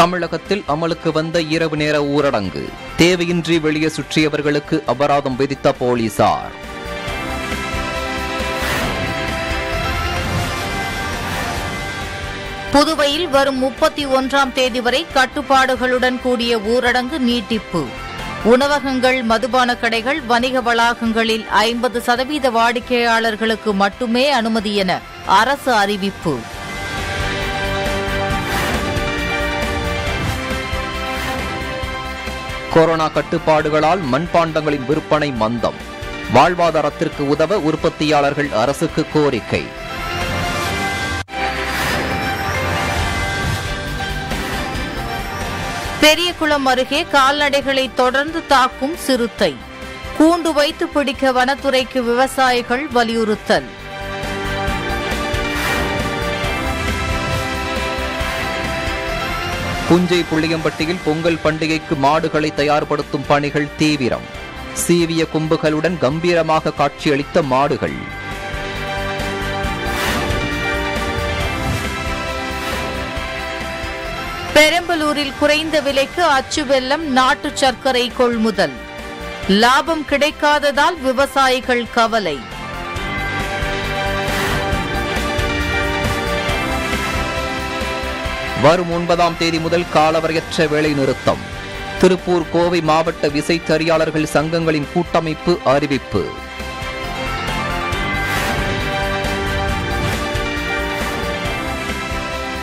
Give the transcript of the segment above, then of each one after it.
தமிழகத்தில் அமலுக்கு வந்த இரவு நேர ஊரடங்கு தேவையின்றி வெளியே சுற்றியவர்களுக்கு அபராதம் விதித்த போலீசார். புதுவையில் வரும் 31ஆம் தேதி வரை கட்டுப்பாடுகளுடன் கூடிய ஊரடங்கு நீட்டிப்பு. உணவகங்கள், மதுபான கடைகள், வணிக வளாகங்களில் 50% வாடிக்கையாளர்களுக்கு மட்டுமே அனுமதி என அரசு அறிவிப்பு. கொரோனா கட்டுப்பாடுகளால் மண்பாண்டங்களின் விற்பனை மந்தம். வாழ்வாதாரத்திற்கு உதவ உற்பத்தியாளர்கள் அரசுக்கு கோரிக்கை. பெரியகுளம் அருகே கால்நடைகளை தொடர்ந்து தாக்கும் சிறுத்தை. கூண்டு வைத்து பிடிக்க வனத்துறைக்கு விவசாயிகள் வலியுறுத்தல். புஞ்சை புளியம்பட்டியில் பொங்கல் பண்டிகைக்கு மாடுகளை தயார்படுத்தும் பணிகள் தீவிரம். சீவிய கொம்புகளுடன் கம்பீரமாக காட்சியளித்த மாடுகள். பெரம்பலூரில் குறைந்த விலைக்கு அச்சு வெல்லம், நாட்டு சர்க்கரை கொள்முதல். லாபம் கிடைக்காததால் விவசாயிகள் கவலை. வரும் 9ஆம் தேதி முதல் காலவரையற்ற வேலை நிறுத்தம். திருப்பூர், கோவை மாவட்ட விசைத்தறியாளர்கள் சங்கங்களின் கூட்டமைப்பு அறிவிப்பு.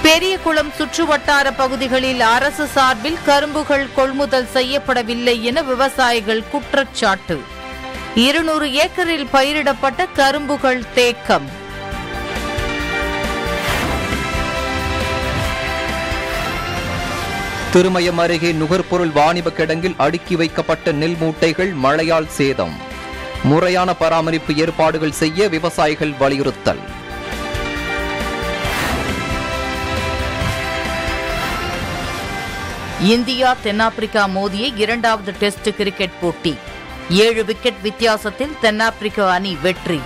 பெரியகுளம் சுற்றுவட்டார பகுதிகளில் அரசு சார்பில் கரும்புகள் கொள்முதல் செய்யப்படவில்லை என விவசாயிகள் குற்றச்சாட்டு. 200 ஏக்கரில் பயிரிடப்பட்ட கரும்புகள் தேக்கம். திருமயம் அருகே நுகர்பொருள் வாணிப கிடங்கில் அடுக்கி வைக்கப்பட்ட நெல் மூட்டைகள் மழையால் சேதம். முறையான பராமரிப்பு ஏற்பாடுகள் செய்ய விவசாயிகள் வலியுறுத்தல். இந்தியா தென்னாப்பிரிக்கா மோதிய 2வது டெஸ்ட் கிரிக்கெட் போட்டி. 7 விக்கெட் வித்தியாசத்தில் தென்னாப்பிரிக்க அணி வெற்றி.